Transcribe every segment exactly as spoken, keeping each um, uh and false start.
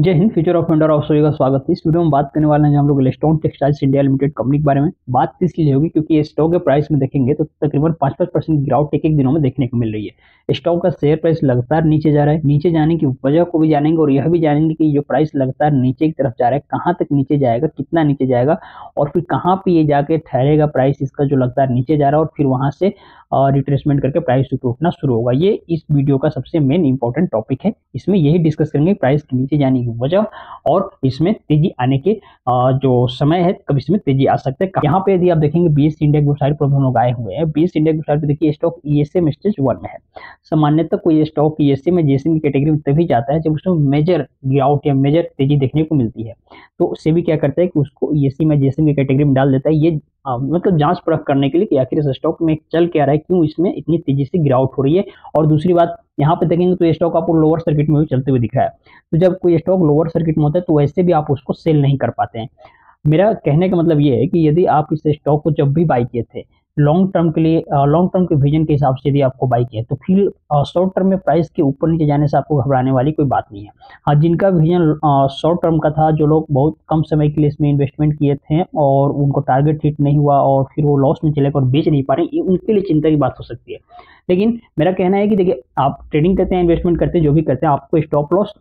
जय Hind. Future of India आप सभी का स्वागत है। इस वीडियो में बात करने वाले हैं हम लोग Alstone Textiles India Limited company के बारे में। बात इसलिए होगी क्योंकि ये स्टॉक के प्राइस में देखेंगे तो तकरीबन पाँच पाँच परसेंट गिरावट एक एक दिनों में देखने को मिल रही है। स्टॉक का शेयर प्राइस लगातार नीचे जा रहा है। नीचे जाने की वजह को भी जानेंगे और यह भी जानेंगे कि जो प्राइस लगातार नीचे की तरफ जा रहा है कहाँ तक नीचे जाएगा, कितना नीचे जाएगा और फिर कहाँ पर ये जाके ठहरेगा प्राइस इसका जो लगातार नीचे जा रहा है, और फिर वहाँ से रिट्रेसमेंट करके प्राइस उठना शुरू होगा। ये इस वीडियो का सबसे मेन इंपॉर्टेंट टॉपिक है। इसमें यही डिस्कस करेंगे प्राइस के नीचे जाने की वजह और इसमें तेजी आने के जो समय है, कब इसमें तेजी आ सकते हैं। यहाँ पे यदि आप देखेंगे बीएस इंडेक्स वेबसाइट पर हम लोग आए हुए हैं। बीएस इंडेक्स वेबसाइट पर देखिए स्टॉक ईएसएम स्टेज वन में है। सामान्यतः कोई स्टॉक ईएसएम में जेएसएम की कैटेगरी में तभी जाता है जब उसमें मेजर गिरावट या मेजर तेजी देखने को मिलती है, तो से भी क्या करता है कि उसको ईएसएम में जेएसएम की कैटेगरी में डाल देता है। ये आ, मतलब जांच परख करने के लिए कि आखिर इस स्टॉक में चल क्या रहा है, क्यों इसमें इतनी तेजी से गिरावट हो रही है। और दूसरी बात, यहाँ पे देखेंगे तो ये स्टॉक आपको लोअर सर्किट में भी चलते हुए दिख रहा है। तो जब कोई स्टॉक लोअर सर्किट में होता है तो वैसे भी आप उसको सेल नहीं कर पाते हैं। मेरा कहने का मतलब ये है कि यदि आप इस स्टॉक को जब भी बाई किए थे लॉन्ग टर्म के लिए, लॉन्ग टर्म के विजन के हिसाब से यदि आपको बाई किया तो फिर शॉर्ट टर्म में प्राइस के ऊपर नीचे जाने से आपको घबराने वाली कोई बात नहीं है। हाँ, जिनका विजन शॉर्ट टर्म का था, जो लोग बहुत कम समय के लिए इसमें इन्वेस्टमेंट किए थे और उनको टारगेट हिट नहीं हुआ और फिर वो लॉस में चले गए और बेच नहीं पा रहे, उनके लिए चिंता की बात हो सकती है। लेकिन मेरा कहना है कि देखिए, आप ट्रेडिंग करते हैं, इन्वेस्टमेंट करते हैं, जो भी करते हैं, आपको स्टॉप लॉस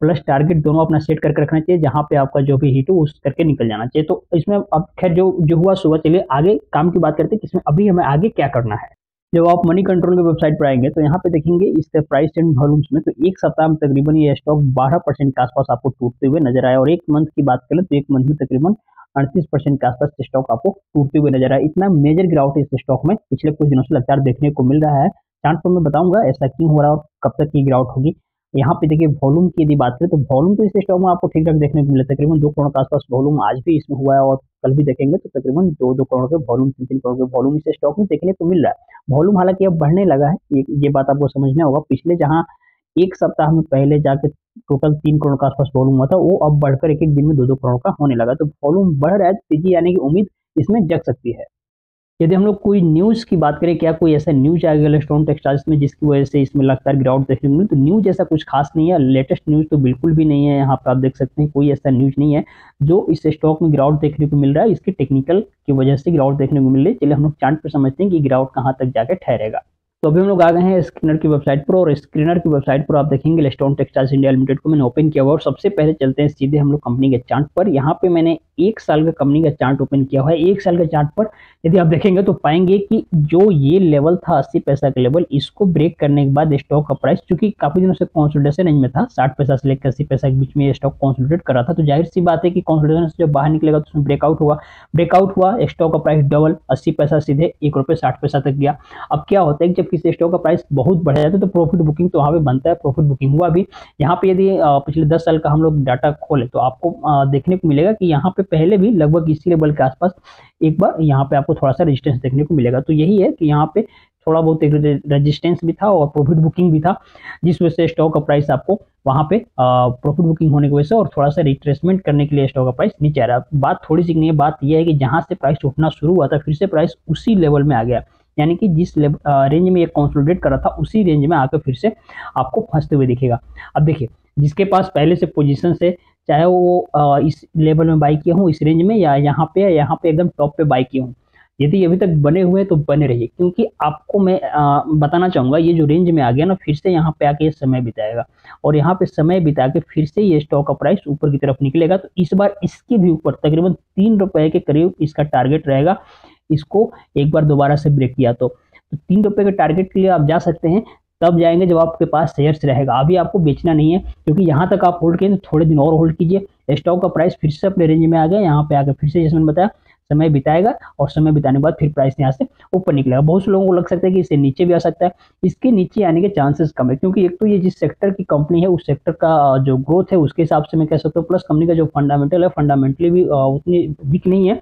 प्लस टारगेट दोनों अपना सेट करके रखना चाहिए, जहाँ पे आपका जो भी हिट हो उस करके निकल जाना चाहिए। तो इसमें अब खैर जो जो हुआ सो हुआ। चलिए आगे काम की बात करते हैं कि इसमें अभी हमें आगे क्या करना है। जब आप मनी कंट्रोल की वेबसाइट पर आएंगे तो यहाँ पे देखेंगे इसके प्राइस एंड वॉल्यूम्स में, तो एक सप्ताह में तकरीबन ये स्टॉक बारह परसेंट के आसपास आपको टूटते हुए नजर आया, और एक मंथ की बात करें तो एक मंथ में तकरीबन अड़तीस परसेंट के आसपास स्टॉक आपको टूटते हुए नजर आया। इतना मेजर गिरावट इस स्टॉक में पिछले कुछ दिनों से लगातार देखने को मिल रहा है। चार्ट पर मैं बताऊंगा ऐसा क्यों हो रहा है और कब तक ये गिरावट होगी। यहाँ पे देखिए वॉल्यूम की यदि बात करें तो वॉल्यूम तो इस स्टॉक में आपको ठीक ठाक देखने को मिला, तकरीबन दो करोड़ के आसपास वॉल्यूम आज भी इसमें हुआ है और कल भी देखेंगे तो तकरीबन दो दो करोड़ के वॉल्यूम, तीन तीन करोड़ के वॉल्यूम इस स्टॉक में देखने को मिल रहा है। वॉल्यूम हालांकि अब बढ़ने लगा है, ये बात आपको समझना होगा। पिछले जहाँ एक सप्ताह में पहले जाके टोटल तीन करोड़ के आसपास वॉल्यूम हुआ था, वो अब बढ़कर एक एक दिन में दो दो करोड़ का होने लगा। तो वॉल्यूम बढ़ रहा है, तेजी आने की उम्मीद इसमें जग सकती है। यदि हम लोग कोई न्यूज़ की बात करें, क्या कोई ऐसा न्यूज़ आएगा एल्स्टोन टेक्सटाइल्स में जिसकी वजह से इसमें लगातार गिरावट देखने को मिली, तो न्यूज़ ऐसा कुछ खास नहीं है। लेटेस्ट न्यूज़ तो बिल्कुल भी नहीं है। यहाँ पर आप देख सकते हैं कोई ऐसा न्यूज़ नहीं है जो इस स्टॉक में गिरावट देखने को मिल रहा है, इसकी टेक्निकल की वजह से गिरावट देखने को मिल रही है। चलिए हम लोग चार्ट पर समझते हैं कि गिरावट कहाँ तक जाकर ठहरेगा। तो अभी हम लोग आ गए हैं स्क्रीनर की वेबसाइट पर, और स्क्रीनर की वेबसाइट पर आप देखेंगे एल्स्टोन टेक्सटाइल्स इंडिया लिमिटेड को मैंने ओपन किया हुआ, और सबसे पहले चलते हैं सीधे हम लोग कंपनी के चार्ट पर। यहाँ पे मैंने एक साल का कंपनी का चार्ट ओपन किया हुआ है। एक साल के चार्ट पर यदि आप देखेंगे तो पाएंगे कि जो ये लेवल था अस्सी पैसा का लेवल, इसको ब्रेक करने के बाद स्टॉक का प्राइस, चूंकि काफी दिनों से कॉन्सोलिडेशन रेंज में था, साठ पैसा से लेकर अस्सी पैसा के बीच में स्टॉक कॉन्सोलिडेट कर रहा था, तो जाहिर सी बात है कि कॉन्सोलिडेशन से जब बाहर निकलेगा तो उसमें ब्रेकआउट हुआ। ब्रेकआउट हुआ, स्टॉक का प्राइस डबल अस्सी पैसा सीधे एक रुपये साठ पैसा तक गया। अब क्या होता है, जब किसी स्टॉक का प्राइस बहुत बढ़ जाता है तो प्रॉफिट बुकिंग तो वहाँ पे बनता है। प्रॉफिट बुकिंग हुआ भी। यहाँ पे यदि पिछले दस साल का हम लोग डाटा खोले तो आपको देखने को मिलेगा कि यहाँ पे पहले भी लगभग इसी लेवल के आसपास एक बार यहाँ पे आपको थोड़ा सा रेजिस्टेंस देखने को मिलेगा। तो यही है कि यहाँ पे थोड़ा बहुत रेजिस्टेंस भी था और प्रॉफिट बुकिंग भी था, जिस वजह से स्टॉक का प्राइस आपको वहाँ पे प्रॉफिट बुकिंग होने की वजह से और थोड़ा सा रिट्रेसमेंट करने के लिए स्टॉक का प्राइस नीचे आ रहा है। बात थोड़ी सी नहीं है, बात यह है कि जहाँ से प्राइस उठना शुरू हुआ था फिर से प्राइस उसी लेवल में आ गया, यानी कि जिस रेंज में ये कंसोलिडेट कर रहा था उसी रेंज में आकर फिर से आपको फंसते हुए दिखेगा। अब देखिए, जिसके पास पहले से पोजीशन से, चाहे वो इस लेवल में बाई किए हों इस रेंज में, या यहाँ पे यहाँ पे एकदम टॉप पे बाई किए हों, यदि अभी तक बने हुए हैं तो बने रहिए, क्योंकि आपको मैं आ, बताना चाहूँगा ये जो रेंज में आ गया ना, फिर से यहाँ पे आके ये समय बिताएगा और यहाँ पे समय बिता के फिर से ये स्टॉक का प्राइस ऊपर की तरफ निकलेगा। तो इस बार इसके भी ऊपर तकरीबन तीन रुपये के करीब इसका टारगेट रहेगा, इसको एक बार दोबारा से ब्रेक किया तो, तो तीन रुपये के टारगेट के लिए आप जा सकते हैं। तब जाएंगे जब आपके पास शेयर्स रहेगा। अभी आपको बेचना नहीं है, क्योंकि यहाँ तक आप होल्ड किए तो थोड़े दिन और होल्ड कीजिए। स्टॉक का प्राइस फिर से अपने रेंज में आ गया, यहाँ पे आकर फिर से जैसे मैंने बताया समय बिताएगा और समय बिताने के बाद फिर प्राइस यहाँ से ऊपर निकलेगा। बहुत से लोगों को लग सकता है कि इससे नीचे भी आ सकता है, इसके नीचे आने के चांसेस कम है, क्योंकि एक तो ये जिस सेक्टर की कंपनी है उस सेक्टर का जो ग्रोथ है उसके हिसाब से मैं कह सकता हूँ, प्लस कंपनी का जो फंडामेंटल है फंडामेंटली भी उतनी वीक नहीं है।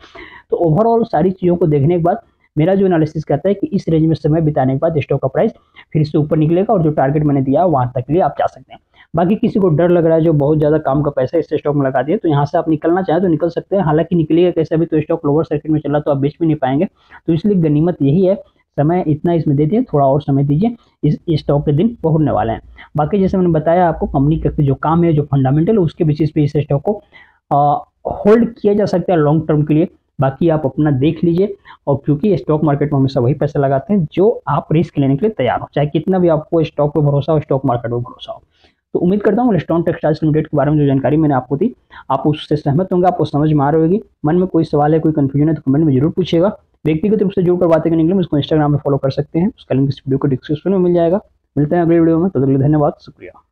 तो ओवरऑल सारी चीज़ों को देखने के बाद मेरा जो एनालिसिस कहता है कि इस रेंज में समय बिताने के बाद स्टॉक का प्राइस फिर से ऊपर निकलेगा और जो टारगेट मैंने दिया वहाँ तक लिए आप जा सकते हैं। बाकी किसी को डर लग रहा है, जो बहुत ज़्यादा काम का पैसा इस स्टॉक में लगा दिया, तो यहाँ से आप निकलना चाहें तो निकल सकते हैं। हालांकि निकलेगा कैसे, अभी तो स्टॉक लोअर सर्किट में चला तो आप बेच भी नहीं पाएंगे, तो इसलिए गनीमत यही है। समय इतना इसमें दे दिया, थोड़ा और समय दीजिए, इस स्टॉक के दिन पहुंचने वाला है। बाकी जैसे मैंने बताया आपको कंपनी का जो काम है, जो फंडामेंटल है, उसके बेसिस पे इस स्टॉक को होल्ड किया जा सकता है लॉन्ग टर्म के लिए। बाकी आप अपना देख लीजिए, और क्योंकि स्टॉक मार्केट में हमेशा वही पैसा लगाते हैं जो आप रिस्क लेने के लिए तैयार हो, चाहे कितना भी आपको स्टॉक पर भरोसा हो, स्टॉक मार्केट पर भरोसा हो। तो उम्मीद करता हूँ ऑलस्टोन टेक्सटाइल्स लिमिटेड के बारे में जो जानकारी मैंने आपको दी, आप उससे सहमत होंगे, आपको समझ में आ रही होगी। मन में कोई सवाल है, कोई कंफ्यूजन है तो कमेंट में जरूर पूछेगा। व्यक्तिगत रूप से जुड़कर बातें करने के लिए मुझको इंस्टाग्राम में फॉलो कर सकते हैं, उसका लिंक इस वीडियो को डिस्क्रिप्शन में मिल जाएगा। मिलते हैं अगले वीडियो में, तब तक के लिए धन्यवाद, शुक्रिया।